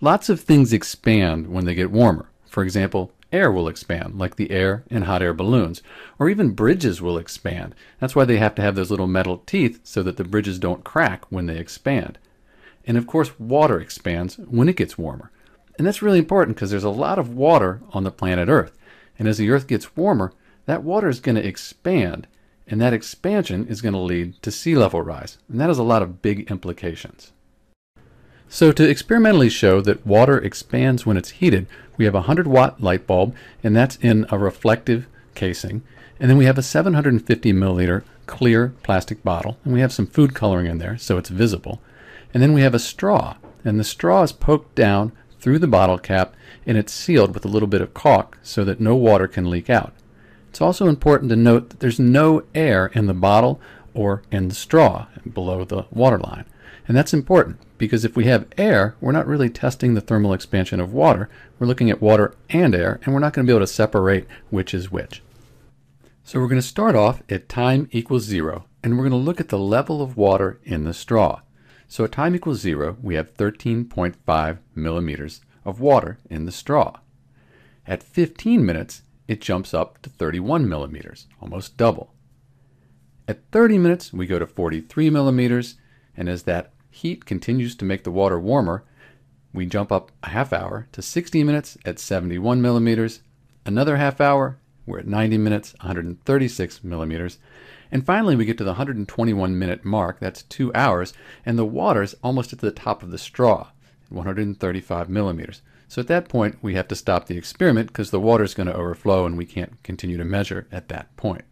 Lots of things expand when they get warmer. For example, air will expand, like the air in hot air balloons, or even bridges will expand. That's why they have to have those little metal teeth so that the bridges don't crack when they expand. And of course, water expands when it gets warmer. And that's really important because there's a lot of water on the planet Earth. And as the Earth gets warmer, that water is going to expand, and that expansion is going to lead to sea level rise. And that has a lot of big implications. So to experimentally show that water expands when it's heated, we have a 100-watt light bulb, and that's in a reflective casing. And then we have a 750 milliliter clear plastic bottle, and we have some food coloring in there so it's visible. And then we have a straw, and the straw is poked down through the bottle cap, and it's sealed with a little bit of caulk so that no water can leak out. It's also important to note that there's no air in the bottle or in the straw below the water line. And that's important because if we have air, we're not really testing the thermal expansion of water. We're looking at water and air, and we're not going to be able to separate which is which. So we're going to start off at time equals 0, and we're going to look at the level of water in the straw. So at time equals 0, we have 13.5 millimeters of water in the straw. At 15 minutes, it jumps up to 31 millimeters, almost double. At 30 minutes, we go to 43 millimeters, and as that heat continues to make the water warmer, we jump up a half hour to 60 minutes at 71 millimeters, another half hour, we're at 90 minutes, 136 millimeters, and finally we get to the 121-minute mark, that's 2 hours, and the water's almost at the top of the straw, 135 millimeters. So at that point, we have to stop the experiment because the water's going to overflow and we can't continue to measure at that point.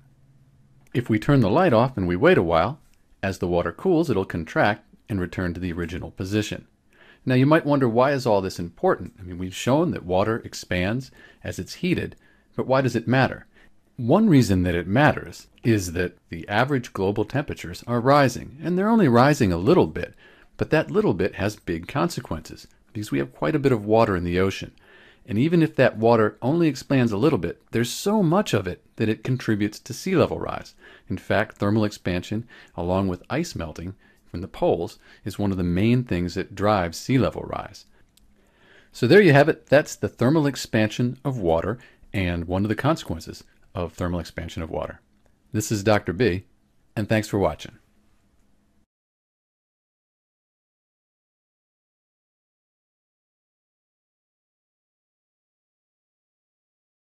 If we turn the light off and we wait a while, as the water cools, it'll contract and return to the original position. Now you might wonder, why is all this important? I mean, we've shown that water expands as it's heated, but why does it matter? One reason that it matters is that the average global temperatures are rising, and they're only rising a little bit, but that little bit has big consequences because we have quite a bit of water in the ocean. And even if that water only expands a little bit, there's so much of it that it contributes to sea level rise. In fact, thermal expansion, along with ice melting, from the poles is one of the main things that drives sea level rise. So there you have it. That's the thermal expansion of water and one of the consequences of thermal expansion of water. This is Dr. B, and thanks for watching.